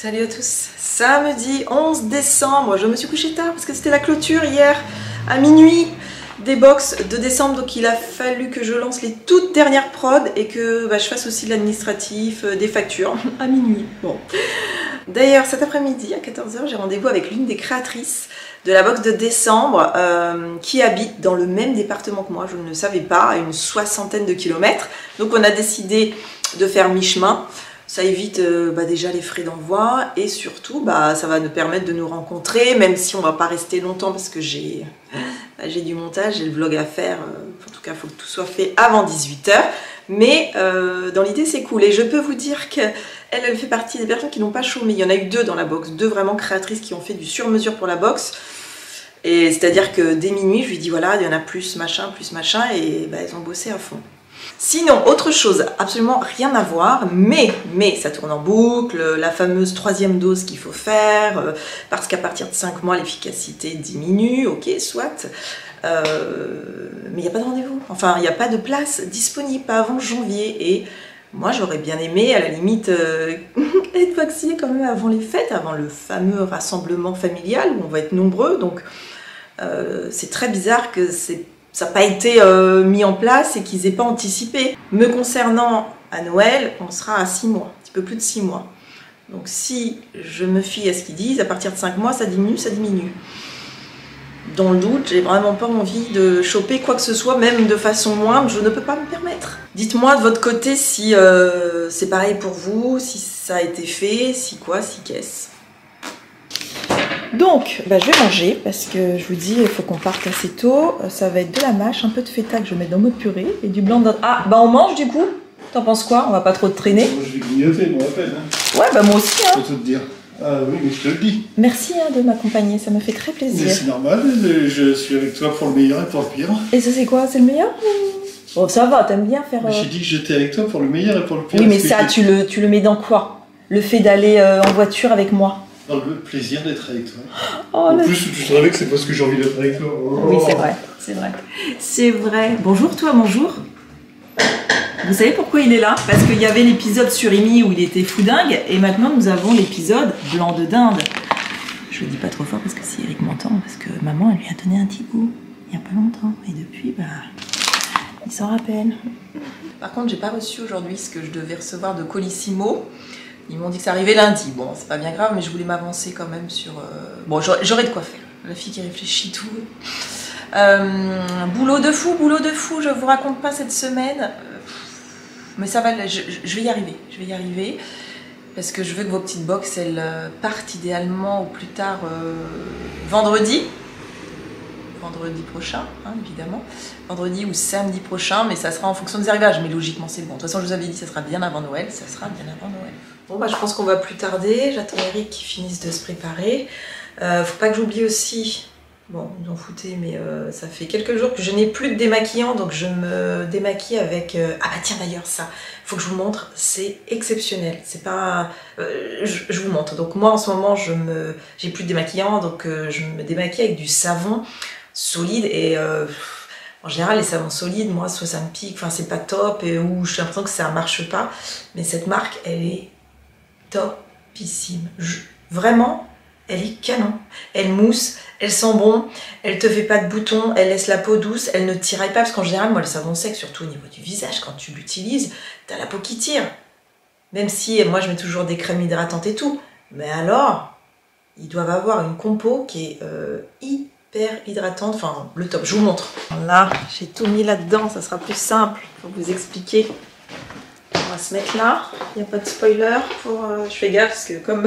Salut à tous, samedi 11 décembre, je me suis couchée tard parce que c'était la clôture hier à minuit des box de décembre, donc il a fallu que je lance les toutes dernières prods et que je fasse aussi de l'administratif, des factures à minuit. Bon. D'ailleurs cet après-midi à 14h j'ai rendez-vous avec l'une des créatrices de la box de décembre qui habite dans le même département que moi, je ne le savais pas, à une soixantaine de kilomètres, donc on a décidé de faire mi-chemin. Ça évite déjà les frais d'envoi et surtout ça va nous permettre de nous rencontrer, même si on va pas rester longtemps parce que j'ai du montage, j'ai le vlog à faire, en tout cas il faut que tout soit fait avant 18h. Mais dans l'idée c'est cool et je peux vous dire qu'elle fait partie des personnes qui n'ont pas chômé. Il y en a eu deux dans la box, deux vraiment créatrices qui ont fait du sur-mesure pour la box. Et c'est-à-dire que dès minuit je lui dis voilà il y en a plus machin et elles ont bossé à fond. Sinon, autre chose, absolument rien à voir, mais ça tourne en boucle, la fameuse troisième dose qu'il faut faire, parce qu'à partir de 5 mois, l'efficacité diminue, ok, soit, mais il n'y a pas de rendez-vous, enfin, il n'y a pas de place disponible, pas avant janvier, et moi, j'aurais bien aimé, à la limite, être vaccinée quand même avant les fêtes, avant le fameux rassemblement familial, où on va être nombreux, donc c'est très bizarre que c'est ça n'a pas été mis en place et qu'ils n'aient pas anticipé. Me concernant, à Noël, on sera à 6 mois, un petit peu plus de 6 mois. Donc si je me fie à ce qu'ils disent, à partir de 5 mois, ça diminue, ça diminue. Dans le doute, j'ai vraiment pas envie de choper quoi que ce soit, même de façon moindre, je ne peux pas me permettre. Dites-moi de votre côté si c'est pareil pour vous, si ça a été fait, si quoi, si qu'est-ce. Donc, je vais manger parce que je vous dis, il faut qu'on parte assez tôt. Ça va être de la mâche, un peu de feta que je vais mettre dans notre purée et du blanc dans... Ah, on mange du coup. T'en penses quoi? On va pas trop te traîner. Moi, je vais grignoter, pour la peine. Hein. Ouais, moi aussi. Hein. Faut tout te dire. Ah oui, mais je te le dis. Merci de m'accompagner, ça me fait très plaisir. Mais c'est normal, je suis avec toi pour le meilleur et pour le pire. Et ça, c'est quoi? C'est le meilleur? Bon, ça va, t'aimes bien faire... J'ai dit que j'étais avec toi pour le meilleur et pour le pire. Oui, mais ça, tu le mets dans quoi? Le fait d'aller en voiture avec moi? Dans le plaisir d'être avec toi. Oh, en plus, tu savais que c'est parce que j'ai envie d'être avec toi. Oh. Oui, c'est vrai, c'est vrai. C'est vrai. Bonjour toi, bonjour. Vous savez pourquoi il est là? Parce qu'il y avait l'épisode sur EMI où il était fou dingue, et maintenant nous avons l'épisode blanc de dinde. Je le dis pas trop fort parce que si Eric m'entend, parce que maman, elle lui a donné un petit coup, il n'y a pas longtemps. Et depuis, il s'en rappelle. Par contre, j'ai pas reçu aujourd'hui ce que je devais recevoir de Colissimo. Ils m'ont dit que ça arrivait lundi. Bon, c'est pas bien grave, mais je voulais m'avancer quand même sur... Bon, j'aurais de quoi faire. La fille qui réfléchit tout. Boulot de fou, je vous raconte pas cette semaine. Mais ça va, je vais y arriver. Je vais y arriver. Parce que je veux que vos petites box, elles partent idéalement au plus tard vendredi. Vendredi prochain, hein, évidemment. Vendredi ou samedi prochain, mais ça sera en fonction des arrivages. Mais logiquement, c'est bon. De toute façon, je vous avais dit, ça sera bien avant Noël. Ça sera bien avant Noël. Bon, je pense qu'on va plus tarder, j'attends Eric qui finisse de se préparer. Faut pas que j'oublie aussi, bon, vous en foutez, mais ça fait quelques jours que je n'ai plus de démaquillant, donc je me démaquille avec... Ah tiens d'ailleurs ça, faut que je vous montre, c'est exceptionnel, c'est pas... je vous montre, donc moi en ce moment, j'ai plus de démaquillant, donc je me démaquille avec du savon solide et... En général, les savons solides, moi, soit ça me pique, enfin c'est pas top, ou j'ai l'impression que ça marche pas. Mais cette marque, elle est topissime. Vraiment, elle est canon. Elle mousse, elle sent bon, elle te fait pas de boutons, elle laisse la peau douce, elle ne tiraille pas. Parce qu'en général, moi, le savon sec, surtout au niveau du visage, quand tu l'utilises, t'as la peau qui tire. Même si, moi, je mets toujours des crèmes hydratantes et tout. Mais alors, ils doivent avoir une compo qui est hyper hydratante, enfin le top, je vous montre. Là, j'ai tout mis là-dedans, ça sera plus simple pour vous expliquer. On va se mettre là, il n'y a pas de spoiler, pour, je fais gaffe parce que comme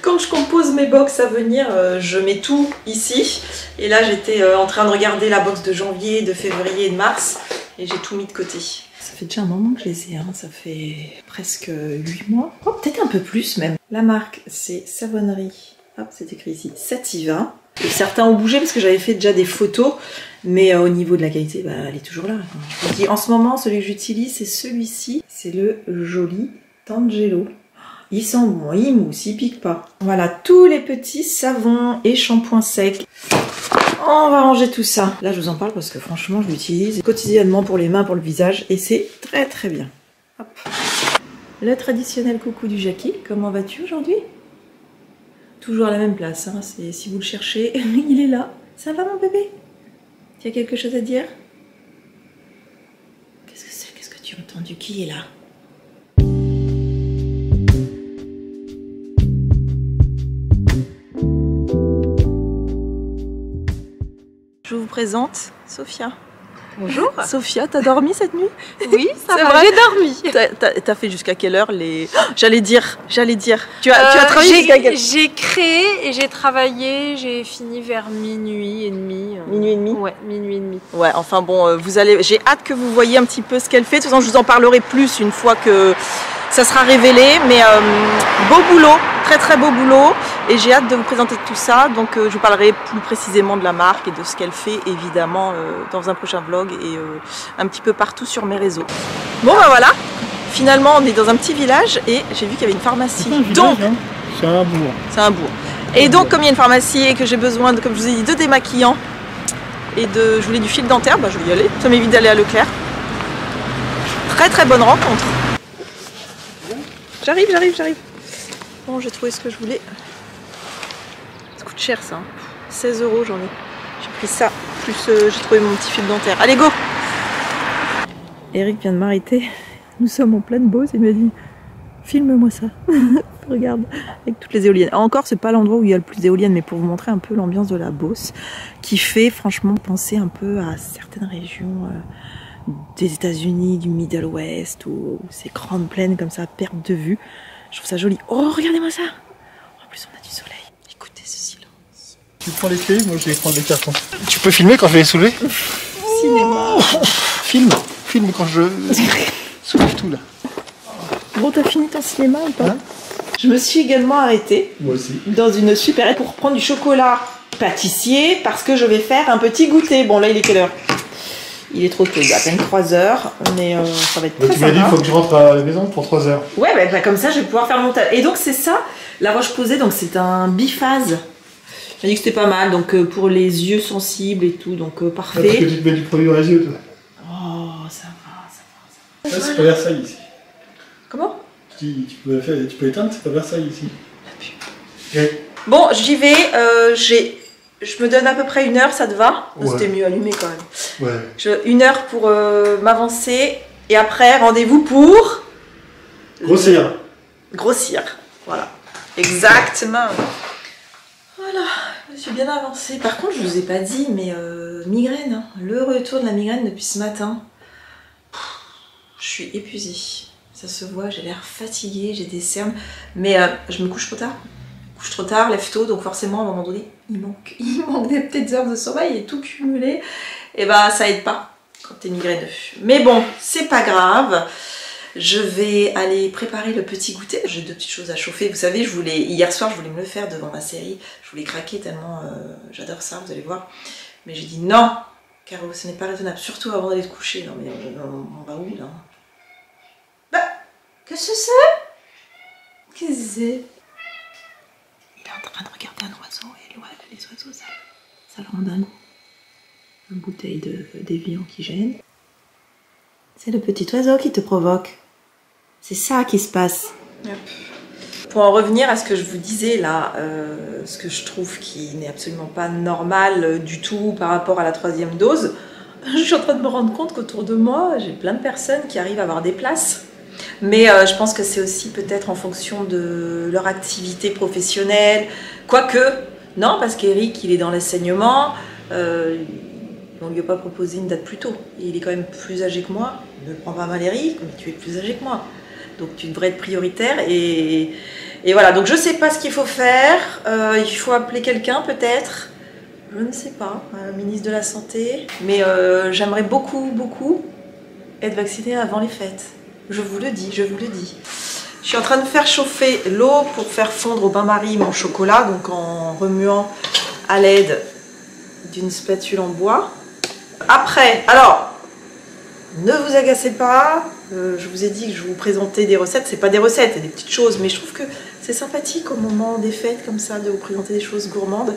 quand je compose mes box à venir, je mets tout ici. Et là j'étais en train de regarder la box de janvier, de février et de mars, et j'ai tout mis de côté. Ça fait déjà un moment que je les ai, hein. Ça fait presque 8 mois, oh, peut-être un peu plus même. La marque c'est Savonnerie, hop c'est écrit ici, Sativa. Certains ont bougé parce que j'avais fait déjà des photos, mais au niveau de la qualité, elle est toujours là. Et en ce moment, celui que j'utilise, c'est celui-ci. C'est le joli Tangelo. Il sent bon, il mousse, il pique pas. Voilà, tous les petits savons et shampoings secs. On va ranger tout ça. Là, je vous en parle parce que franchement, je l'utilise quotidiennement pour les mains, pour le visage, et c'est très très bien. Hop. Le traditionnel coucou du Jackie, comment vas-tu aujourd'hui? Toujours à la même place, hein. Si vous le cherchez, il est là. Ça va mon bébé? Tu as quelque chose à dire? Qu'est-ce que c'est? Qu'est-ce que tu as entendu? Qui est là? Je vous présente Sophia. Bonjour. Sophia, t'as dormi cette nuit? Oui, ça va, j'ai dormi. T'as fait jusqu'à quelle heure les... J'allais dire. Tu as travaillé jusqu'à quelle heure? J'ai créé et j'ai travaillé, j'ai fini vers minuit et demi. Minuit et demi? Ouais, minuit et demi. Ouais, enfin bon, vous allez... J'ai hâte que vous voyez un petit peu ce qu'elle fait. De toute façon, je vous en parlerai plus une fois que ça sera révélé. Mais beau boulot, très très beau boulot. Et j'ai hâte de vous présenter tout ça. Donc je vous parlerai plus précisément de la marque et de ce qu'elle fait, évidemment, dans un prochain vlog et un petit peu partout sur mes réseaux. Bon bah voilà, finalement on est dans un petit village et j'ai vu qu'il y avait une pharmacie. Donc c'est un bourg. C'est un bourg. Et donc comme il y a une pharmacie et que j'ai besoin, comme je vous ai dit, de démaquillant et de... Je voulais du fil dentaire, bah je vais y aller. Ça m'évite d'aller à Leclerc. Très très bonne rencontre. J'arrive. Bon, j'ai trouvé ce que je voulais. Ça coûte cher ça, hein. 16 € j'en ai. J'ai pris ça, plus j'ai trouvé mon petit fil dentaire. Allez, go! Eric vient de m'arrêter. Nous sommes en pleine Beauce. Il m'a dit, filme-moi ça. Regarde, avec toutes les éoliennes. Encore, c'est pas l'endroit où il y a le plus d'éoliennes, mais pour vous montrer un peu l'ambiance de la Beauce, qui fait franchement penser un peu à certaines régions des États-Unis, du Middle West, ou ces grandes plaines comme ça, à perte de vue. Je trouve ça joli. Oh, regardez-moi ça! En plus, on a du soleil. Écoutez ce silence. Tu prends les clés, moi je vais prendre les cartons. Tu peux filmer quand je vais les soulever? Cinéma. Filme quand je soulève tout là. Bon, t'as fini ton cinéma ou pas? Je me suis également arrêtée. Moi aussi. Dans une supérette pour prendre du chocolat pâtissier parce que je vais faire un petit goûter. Bon là il est quelle heure? Il est trop tôt, à peine 3 h, mais ça va être très sympa. Tu m'as dit qu'il faut que je rentre à la maison pour 3 h. Ouais, bah, comme ça je vais pouvoir faire mon montage. Et donc c'est ça, la roche posée, donc c'est un biphase. J'ai dit que c'était pas mal, donc pour les yeux sensibles et tout, donc parfait. Parce que tu te mets du produit dans les yeux, toi. Oh, ça va. Ça, c'est pas Versailles ici. Comment? Tu peux éteindre, c'est pas Versailles ici. La pub. Okay. Bon, j'y vais, je me donne à peu près 1 h, ça te va? Ouais. C'était mieux allumé quand même. Ouais. 1 h pour m'avancer et après rendez-vous pour... Grossir. Grossir, voilà. Exactement. Voilà, je suis bien avancée. Par contre, je vous ai pas dit, mais migraine, hein. Le retour de la migraine depuis ce matin. Je suis épuisée, ça se voit, j'ai l'air fatiguée, j'ai des cernes, mais je me couche trop tard. Lève tôt, donc forcément à un moment donné il manque des petites heures de sommeil et tout cumulé, et bah ça aide pas quand t'es migraineux. Mais bon, c'est pas grave, je vais aller préparer le petit goûter. J'ai 2 petites choses à chauffer, vous savez, hier soir je voulais me le faire devant ma série, je voulais craquer tellement j'adore ça, vous allez voir, mais j'ai dit non Caro, ce n'est pas raisonnable, surtout avant d'aller te coucher. Non mais on va où là? Bah, qu'est-ce que c'est? Qu'est-ce que c'est? En train de regarder un oiseau, et ouais, les oiseaux ça leur donne une bouteille d'évian qui gêne. C'est le petit oiseau qui te provoque, c'est ça qui se passe. Yep. Pour en revenir à ce que je vous disais là, ce que je trouve qui n'est absolument pas normal du tout par rapport à la 3e dose, je suis en train de me rendre compte qu'autour de moi j'ai plein de personnes qui arrivent à avoir des places. Mais je pense que c'est aussi peut-être en fonction de leur activité professionnelle. Quoique, non, parce qu'Eric, il est dans l'enseignement, on ne lui a pas proposé une date plus tôt. Il est quand même plus âgé que moi. Ne prends pas mal Eric, mais tu es plus âgé que moi. Donc tu devrais être prioritaire. Et voilà, donc je ne sais pas ce qu'il faut faire. Il faut appeler quelqu'un peut-être. Je ne sais pas, le ministre de la Santé. Mais j'aimerais beaucoup être vaccinée avant les fêtes. Je vous le dis. Je suis en train de faire chauffer l'eau pour faire fondre au bain-marie mon chocolat, donc en remuant à l'aide d'une spatule en bois. Après, alors, ne vous agacez pas, je vous ai dit que je vous présentais des recettes, c'est pas des recettes, c'est des petites choses, mais je trouve que c'est sympathique au moment des fêtes comme ça de vous présenter des choses gourmandes.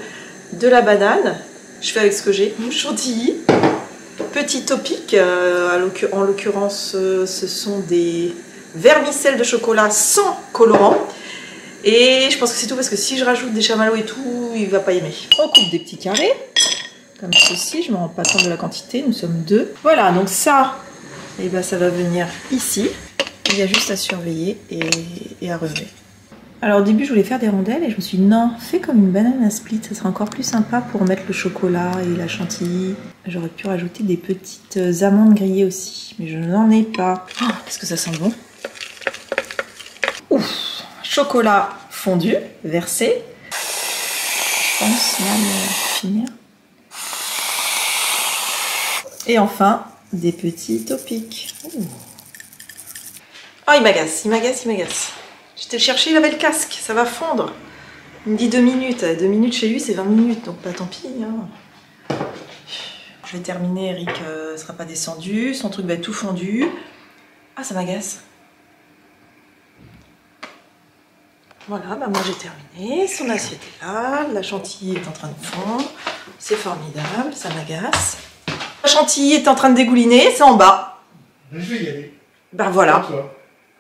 De la banane, je fais avec ce que j'ai, mon chantilly. Petit topic, en l'occurrence ce sont des vermicelles de chocolat sans colorant Et je pense que c'est tout parce que si je rajoute des chamallows et tout, il va pas aimer. On coupe des petits carrés, comme ceci, je ne me rends pas compte de la quantité, nous sommes deux. Voilà, donc ça, et ben ça va venir ici. Il y a juste à surveiller et à relever. Alors au début je voulais faire des rondelles et je me suis dit non, fais comme une banane à split, ça sera encore plus sympa pour mettre le chocolat et la chantilly. J'aurais pu rajouter des petites amandes grillées aussi, mais je n'en ai pas. Oh, qu'est-ce que ça sent bon! Ouf! Chocolat fondu, versé. Je pense là de finir. Et enfin, des petits topics. Ouh. Oh, il m'agace, il m'agace, il m'agace. J'étais cherché, il avait le casque, ça va fondre. Il me dit 2 minutes. 2 minutes chez lui, c'est 20 minutes, donc bah, tant pis. Hein. Je vais terminer, Eric ne sera pas descendu, son truc va être tout fondu. Ah, ça m'agace. Voilà, bah moi j'ai terminé, son assiette est là, la chantilly est en train de fondre. C'est formidable, ça m'agace. La chantilly est en train de dégouliner, c'est en bas. Je vais y aller. Ben voilà.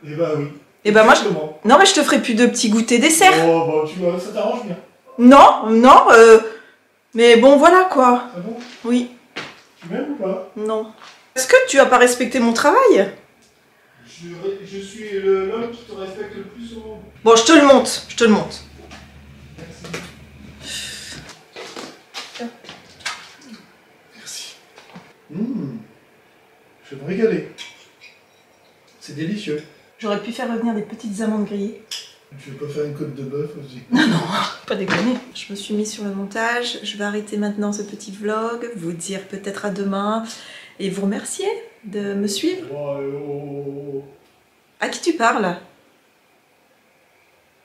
Et bah oui. Et bah moi, je... Non mais je te ferai plus de petits goûters dessert. Oh bah tu... ça t'arrange bien. Non, non, mais bon voilà quoi. Ah bon? Oui. Tu m'aimes ou pas? Non. Est-ce que tu as pas respecté mon travail? Je suis l'homme qui te respecte le plus au monde. Bon, je te le monte, je te le monte. Merci. Tiens. Merci. Mmh. Je vais me régaler. C'est délicieux. J'aurais pu faire revenir des petites amandes grillées. Tu veux pas faire une côte de bœuf aussi? Non, non, pas déconner. Je me suis mise sur le montage. Je vais arrêter maintenant ce petit vlog, vous dire peut-être à demain et vous remercier de me suivre. Wow. À qui tu parles?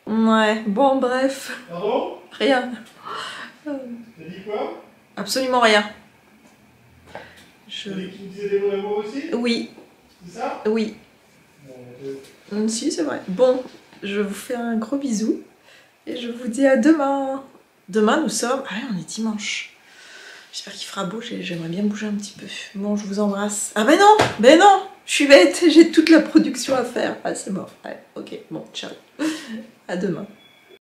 Ouais, bon, bref. Pardon? Rien. T'as dit quoi? Absolument rien. T'as dit qu'il disait des mots d'amour aussi? Oui. C'est ça? Oui. Si, c'est vrai. Bon, je vous fais un gros bisou et je vous dis à demain. Demain, nous sommes... Ah ouais, on est dimanche. J'espère qu'il fera beau, j'aimerais bien bouger un petit peu. Bon, je vous embrasse. Ah ben non, je suis bête, j'ai toute la production à faire. Ah, c'est mort. Ouais, ok, bon, ciao. À demain.